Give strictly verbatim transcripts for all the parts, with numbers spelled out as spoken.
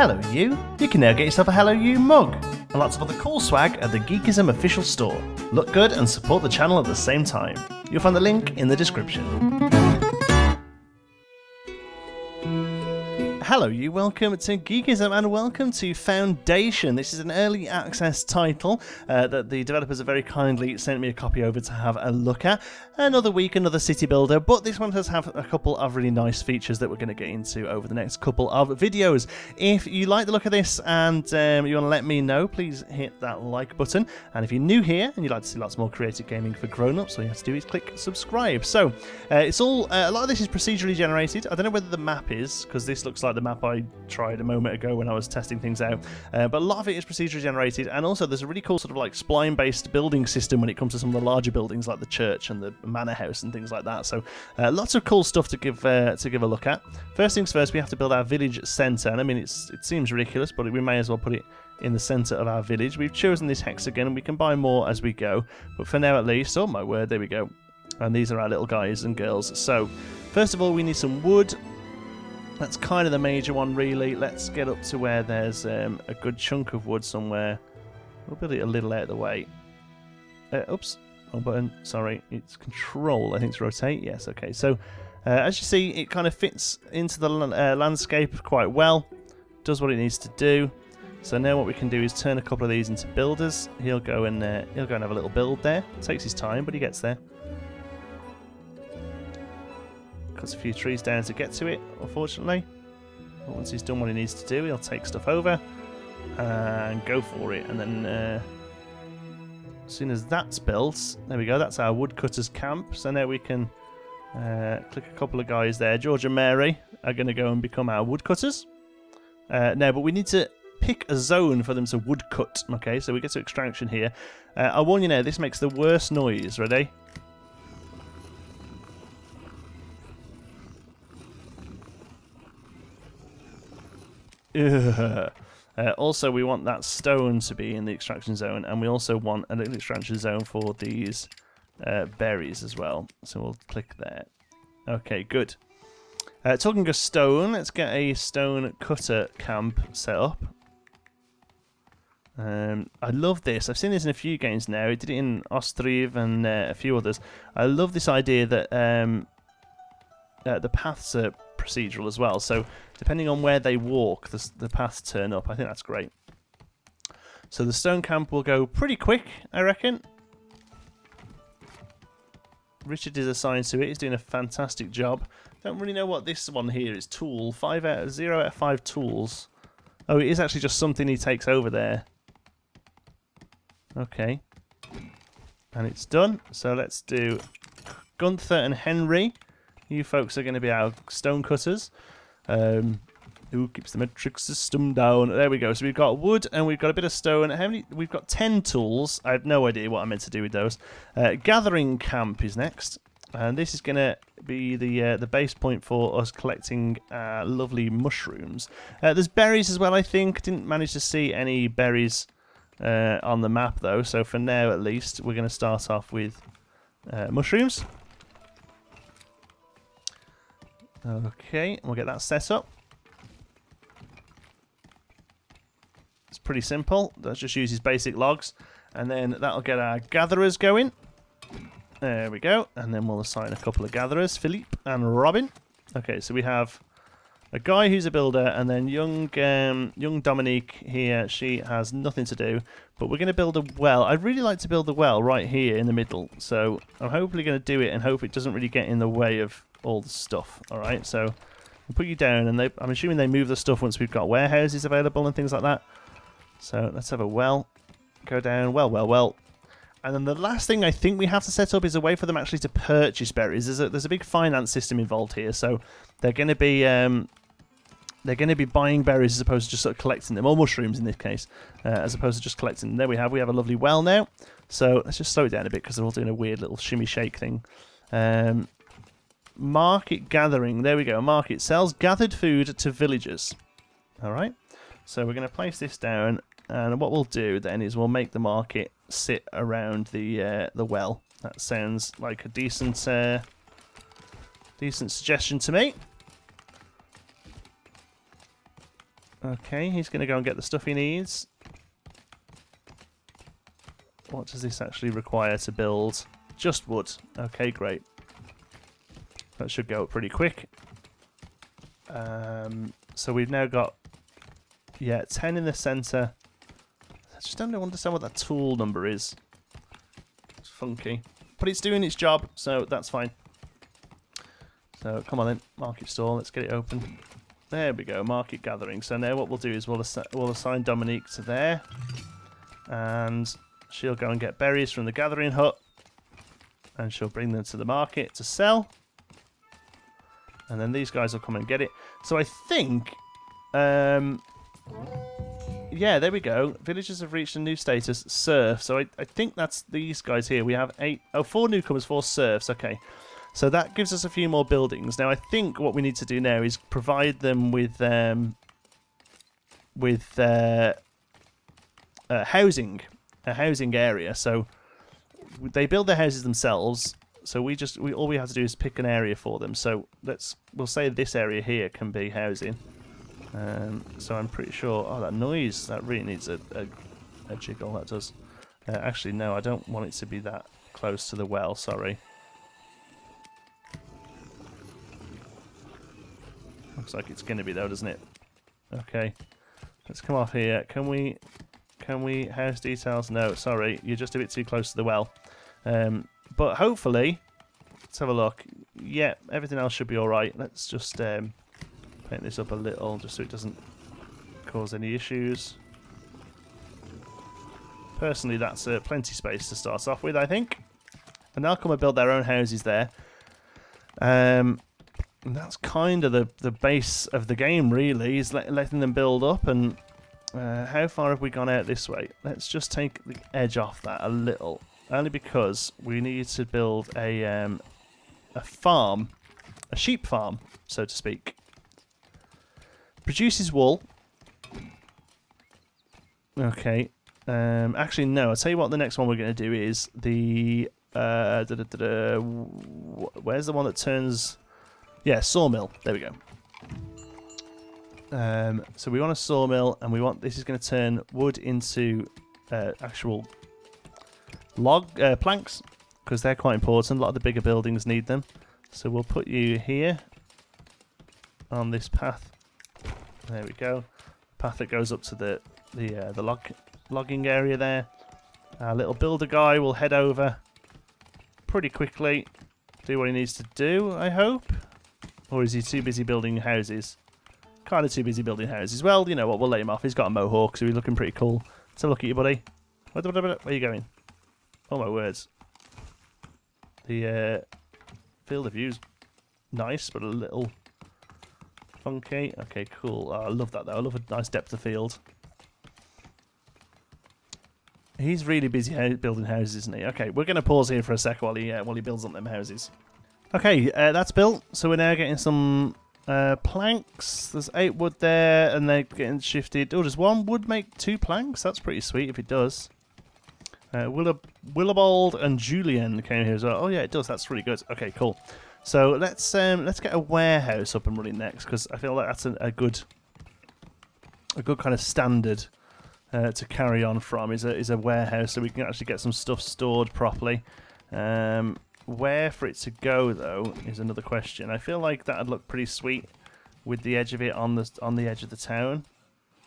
Hello You. You can now get yourself a Hello You mug and lots of other cool swag at the Geekism official store. Look good and support the channel at the same time. You'll find the link in the description. Hello You, welcome to Geekism and welcome to Foundation. This is an early access title uh, that the developers have very kindly sent me a copy over to have a look at. Another week, another city builder, but this one does have a couple of really nice features that we're going to get into over the next couple of videos. If you like the look of this and um, you want to let me know, please hit that like button. And if you're new here and you'd like to see lots more creative gaming for grown-ups, all you have to do is click subscribe. So uh, it's all uh, a lot of this is procedurally generated. I don't know whether the map is, because this looks like the map I tried a moment ago when I was testing things out, uh, but a lot of it is procedurally generated, and also there's a really cool sort of like spline based building system when it comes to some of the larger buildings like the church and the manor house and things like that. So uh, lots of cool stuff to give uh, to give a look at. First things first, we have to build our village centre, and I mean it's it seems ridiculous, but we may as well put it in the centre of our village. We've chosen this hexagon and we can buy more as we go, but for now at least, oh my word, there we go. And these are our little guys and girls. So first of all we need some wood. That's kind of the major one, really. Let's get up to where there's um, a good chunk of wood somewhere. We'll build it a little out of the way. Uh, oops, wrong button. Sorry, it's control. I think it's rotate. Yes, okay. So, uh, as you see, it kind of fits into the uh, landscape quite well. Does what it needs to do. So now what we can do is turn a couple of these into builders. He'll go and uh, he'll go and have a little build there. Takes his time, but he gets there. Cuts a few trees down to get to it, unfortunately. But once he's done what he needs to do, he'll take stuff over and go for it. And then uh, as soon as that's built, there we go, that's our woodcutter's camp. So now we can uh, click a couple of guys there. George and Mary are going to go and become our woodcutters. Uh, no, but we need to pick a zone for them to woodcut. Okay, so we get to extraction here. Uh, I warn you now, this makes the worst noise. Ready? Uh, also, we want that stone to be in the extraction zone, and we also want an extraction zone for these uh, berries as well. So we'll click there. Okay, good. Uh, talking of stone, let's get a stone cutter camp set up. Um, I love this. I've seen this in a few games now. It did it in Ostriv and uh, a few others. I love this idea that um, uh, the paths are procedural as well, so depending on where they walk, the, the paths turn up. I think that's great. So the stone camp will go pretty quick, I reckon. Richard is assigned to it. He's doing a fantastic job. Don't really know what this one here is. Tool. Five out of, zero out of five tools. Oh, it is actually just something he takes over there. Okay. And it's done. So let's do Gunther and Henry. You folks are going to be our stone cutters. Um, who keeps the metric system down? There we go. So we've got wood and we've got a bit of stone. How many? We've got ten tools. I have no idea what I'm meant to do with those. Uh, gathering camp is next, and this is going to be the uh, the base point for us collecting uh, lovely mushrooms. Uh, there's berries as well. I think didn't manage to see any berries uh, on the map though. So for now, at least, we're going to start off with uh, mushrooms. Okay, we'll get that set up. It's pretty simple. Let's just use his basic logs, and then that'll get our gatherers going. There we go, and then we'll assign a couple of gatherers, Philippe and Robin. Okay, so we have a guy who's a builder, and then young um, young Dominique here. She has nothing to do, but we're going to build a well. I'd really like to build the well right here in the middle, so I'm hopefully going to do it and hope it doesn't really get in the way of all the stuff. Alright, so we'll put you down, and they, I'm assuming they move the stuff once we've got warehouses available and things like that. So let's have a well. Go down, well, well, well. And then the last thing I think we have to set up is a way for them actually to purchase berries. There's a, there's a big finance system involved here, so they're going to be um, they're going to be buying berries as opposed to just sort of collecting them, or mushrooms in this case, uh, as opposed to just collecting them. There we have, we have a lovely well now. So let's just slow it down a bit because they're all doing a weird little shimmy shake thing. Um, Market gathering. There we go. Market sells gathered food to villagers. All right. So we're going to place this down, and what we'll do then is we'll make the market sit around the uh, the well. That sounds like a decent uh, decent suggestion to me. Okay, he's going to go and get the stuff he needs. What does this actually require to build? Just wood. Okay, great. That should go up pretty quick. Um, so we've now got, yeah, ten in the centre. I just don't understand what that tool number is. It's funky. But it's doing its job, so that's fine. So come on then, market stall, let's get it open. There we go, market gathering. So now what we'll do is we'll, assi we'll assign Dominique to there. And she'll go and get berries from the gathering hut. And she'll bring them to the market to sell. And then these guys will come and get it. So I think... Um, yeah, there we go. Villagers have reached a new status, serf. So I, I think that's these guys here. We have eight... Oh, four newcomers, four serfs. Okay. So that gives us a few more buildings. Now I think what we need to do now is provide them with... Um, with uh, uh, housing. A housing area. So they build their houses themselves. So we just we all we have to do is pick an area for them. So let's we'll say this area here can be housing. Um, so I'm pretty sure. Oh, that noise! That really needs a a, a jiggle. That does. Uh, actually, no, I don't want it to be that close to the well. Sorry. Looks like it's going to be though, doesn't it? Okay. Let's come off here. Can we? Can we house details? No, sorry, you're just a bit too close to the well. Um, but hopefully, let's have a look. Yeah, everything else should be all right. Let's just um, paint this up a little, just so it doesn't cause any issues. Personally, that's uh, plenty space to start off with, I think. And they'll come and build their own houses there. Um, and that's kind of the the base of the game, really, is let, letting them build up and. Uh, how far have we gone out this way? Let's just take the edge off that a little, only because we need to build a um, a farm, a sheep farm, so to speak. Produces wool. Okay. Um, actually, no. I'll tell you what. The next one we're going to do is the uh, da -da -da -da, where's the one that turns? Yeah, sawmill. There we go. Um, so we want a sawmill, and we want this is going to turn wood into uh, actual log uh, planks, because they're quite important. A lot of the bigger buildings need them. So we'll put you here on this path. There we go. Path that goes up to the the uh, the log logging area there. Our little builder guy will head over pretty quickly, do what he needs to do. I hope, or is he too busy building houses? Kind of too busy building houses. Well, you know what, we'll let him off. He's got a mohawk, so he's looking pretty cool. Let's have a look at you, buddy. Where are you going? Oh, my words. The uh, field of view's nice, but a little funky. Okay, cool. Oh, I love that, though. I love a nice depth of field. He's really busy building houses, isn't he? Okay, we're going to pause here for a sec while he, uh, while he builds on them houses. Okay, uh, that's built. So we're now getting some... Uh, planks, there's eight wood there, and they're getting shifted. Oh, does one wood make two planks? That's pretty sweet if it does. Uh, Willib Willibald and Julian came here as well. Oh yeah, it does. That's really good. Okay, cool. So let's um, let's get a warehouse up and running next, because I feel like that's a, a good, a good kind of standard uh, to carry on from. Is a is a warehouse, so we can actually get some stuff stored properly. Um, Where for it to go though is another question. I feel like that'd look pretty sweet with the edge of it on the on the edge of the town,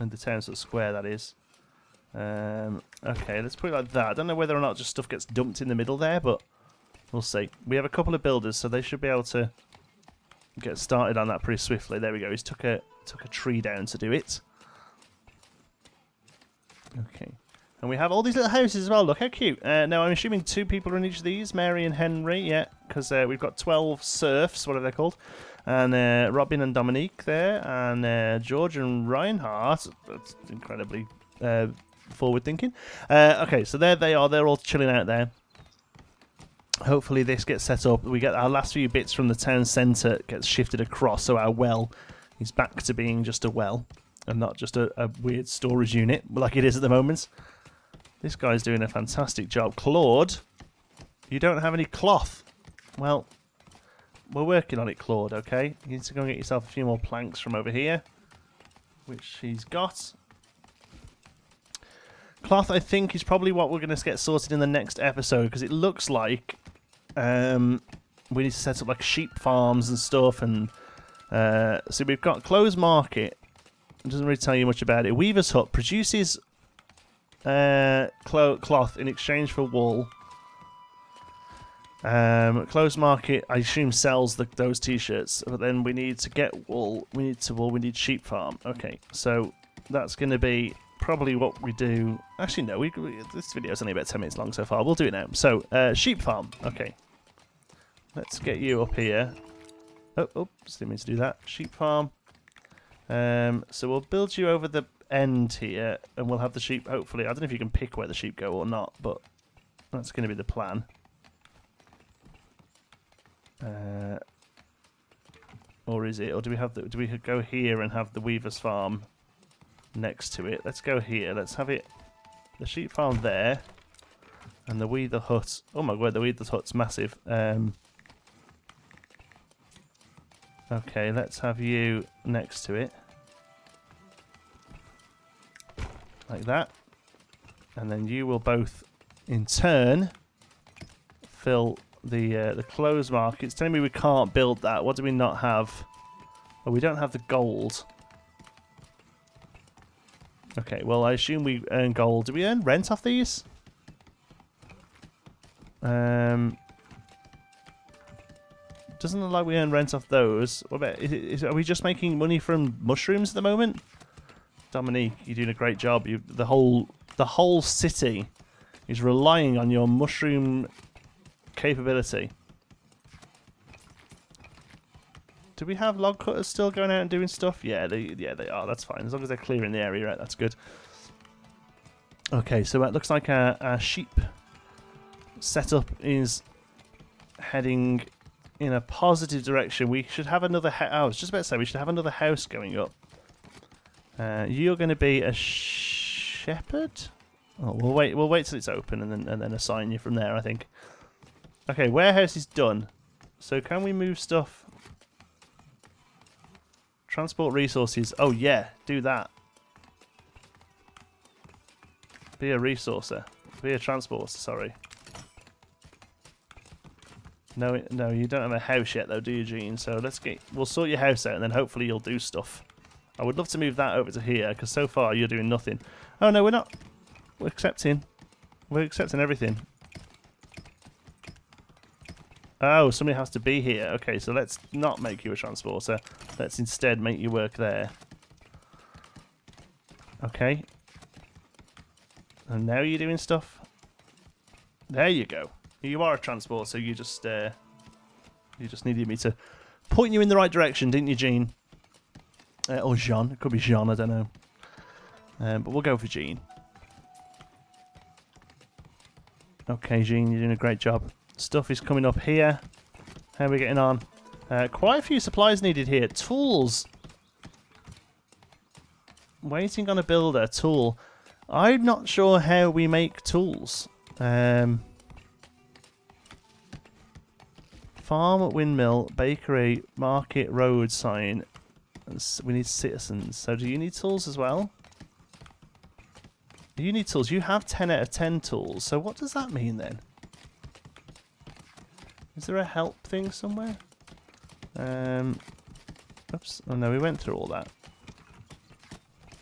and the town sort of square that is. Um, okay, let's put it like that. I don't know whether or not just stuff gets dumped in the middle there, but we'll see. We have a couple of builders, so they should be able to get started on that pretty swiftly. There we go. He's took a took a tree down to do it. Okay. And we have all these little houses as well. Look how cute. Uh, now, I'm assuming two people are in each of these, Mary and Henry, yeah, because uh, we've got twelve serfs, whatever they're called, and uh, Robin and Dominique there, and uh, George and Reinhardt. That's incredibly uh, forward-thinking. Uh, okay, so there they are. They're all chilling out there. Hopefully this gets set up. We get our last few bits from the town centre gets shifted across, so our well is back to being just a well and not just a, a weird storage unit like it is at the moment. This guy's doing a fantastic job. Claude, you don't have any cloth. Well, we're working on it, Claude, okay? You need to go and get yourself a few more planks from over here. which he's got. Cloth, I think, is probably what we're going to get sorted in the next episode, because it looks like um, we need to set up like sheep farms and stuff. And uh, so we've got Closed Market. It doesn't really tell you much about it. Weaver's Hut produces uh, clo cloth in exchange for wool. Um, Closed Market, I assume, sells the, those t-shirts, but then we need to get wool, we need to wool, we need sheep farm. Okay, so that's going to be probably what we do. Actually, no, we, we, this video is only about ten minutes long so far. We'll do it now. So, uh, sheep farm. Okay, let's get you up here. Oh, oh, didn't mean to do that. Sheep farm. Um, so we'll build you over the end here, and we'll have the sheep, hopefully. I don't know if you can pick where the sheep go or not, but that's going to be the plan. Uh, or is it? Or do we have the? Do we go here and have the Weaver's Farm next to it? Let's go here. Let's have it. The sheep farm there, and the Weaver Hut. Oh my word, the Weaver Hut's massive. Um, okay, let's have you next to it, like that, and then you will both, in turn, fill the uh, the Closed Market. It's telling me we can't build that. What do we not have? Oh, we don't have the gold. Okay, well, I assume we earn gold. Do we earn rent off these? Um, doesn't look like we earn rent off those. What about, is it, is, are we just making money from mushrooms at the moment? Dominique, you're doing a great job. You, the whole the whole city is relying on your mushroom capability. Do we have log cutters still going out and doing stuff? Yeah, they yeah they are. That's fine, as long as they're clearing the area. Right, that's good. Okay, so it looks like our, our sheep setup is heading in a positive direction. We should have another house. I was just about to say we should have another house going up. Uh, you're going to be a shepherd. Oh, we'll wait. We'll wait till it's open and then and then assign you from there, I think. Okay, warehouse is done. So can we move stuff? Transport resources. Oh yeah, do that. Be a resourcer. Be a transporter, sorry. No, no, you don't have a house yet though, do you, Gene? So let's get, we'll sort your house out and then hopefully you'll do stuff. I would love to move that over to here, because so far you're doing nothing. Oh no, we're not. We're accepting. We're accepting everything. Oh, somebody has to be here. Okay, so let's not make you a transporter. Let's instead make you work there. Okay. And now you're doing stuff. There you go. You are a transporter. You just uh, you just needed me to point you in the right direction, didn't you, Jean? Uh, or Jean. It could be Jean, I don't know. Um, but we'll go for Jean. Okay, Jean, you're doing a great job. Stuff is coming up here. How are we getting on? Uh, quite a few supplies needed here. Tools. Waiting on a builder. Tool. I'm not sure how we make tools. Um, farm, windmill, bakery, market, road sign. We need citizens. So do you need tools as well? You need tools. You have ten out of ten tools. So what does that mean then? Is there a help thing somewhere? Um, oops. Oh no, we went through all that.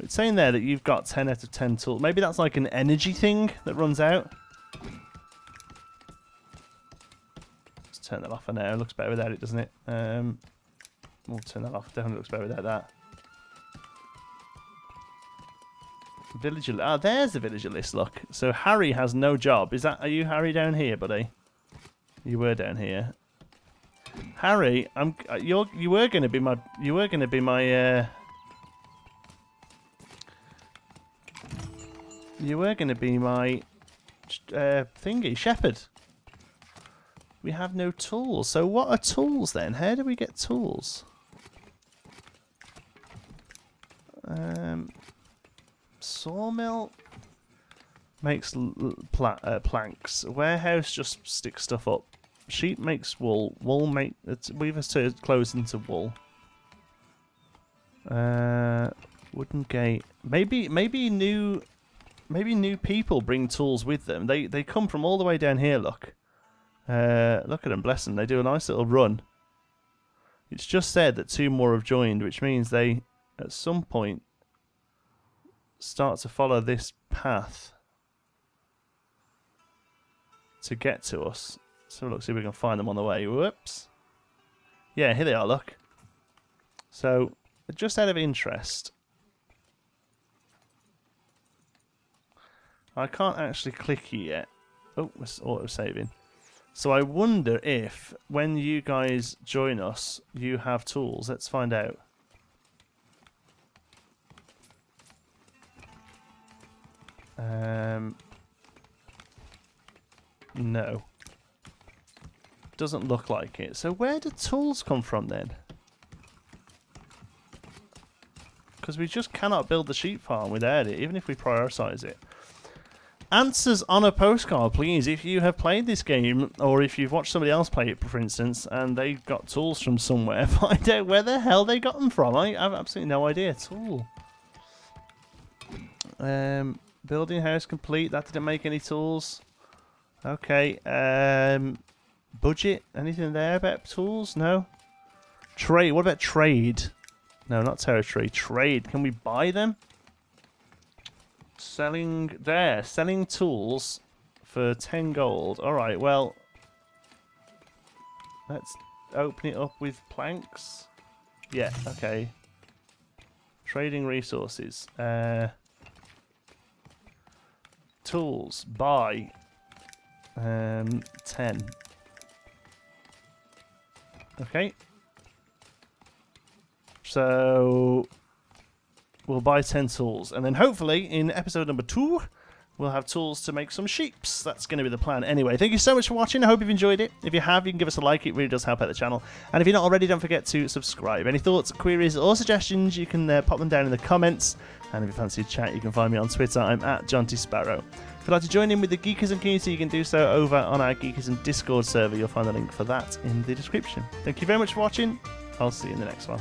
It's saying there that you've got ten out of ten tools. Maybe that's like an energy thing that runs out. Let's turn that off for now. It looks better without it, doesn't it? Um, we'll turn that off. It definitely looks better without that. Villager. Ah, there's the villager list, look. So Harry has no job. Is that, are you Harry down here, buddy? You were down here, Harry. I'm. You're. You were going to be my. You were going to be my. Uh, you were going to be my uh, thingy shepherd. We have no tools. So what are tools then? How do we get tools? Um, sawmill makes l pla uh, planks. Warehouse just sticks stuff up. Sheep makes wool. Wool make. Weavers turn clothes into wool. Uh, Wooden gate. Maybe, maybe new, maybe new people bring tools with them. They they come from all the way down here. Look, uh, look at them. Bless them. They do a nice little run. It's just said that two more have joined, which means they, at some point, start to follow this path to get to us. So look, see if we can find them on the way. Whoops. Yeah, here they are. Look. So, just out of interest, I can't actually click you yet. Oh, we're auto-saving. So I wonder if, when you guys join us, you have tools. Let's find out. Um, no. Doesn't look like it. So where do tools come from then? Because we just cannot build the sheep farm without it, even if we prioritise it. Answers on a postcard, please, if you have played this game, or if you've watched somebody else play it, for instance, and they got tools from somewhere. Find out where the hell they got them from. I have absolutely no idea at all. Um, building house complete. That didn't make any tools. Okay. Um, budget. Anything there about tools? No. Trade. What about trade? No, not territory. Trade. Can we buy them? Selling there. Selling tools for ten gold. Alright, well, let's open it up with planks. Yeah, okay. Trading resources. Uh, tools. Buy. Um, ten. Okay. So we'll buy ten tools, and then hopefully in episode number two, we'll have tools to make some sheeps. That's going to be the plan. Anyway, thank you so much for watching. I hope you've enjoyed it. If you have, you can give us a like. It really does help out the channel. And if you're not already, don't forget to subscribe. Any thoughts, queries, or suggestions, you can uh, pop them down in the comments. And if you fancy a chat, you can find me on Twitter. I'm at John T Sparrow. If you'd like to join in with the Geekism community, you can do so over on our Geekism Discord server. You'll find the link for that in the description. Thank you very much for watching. I'll see you in the next one.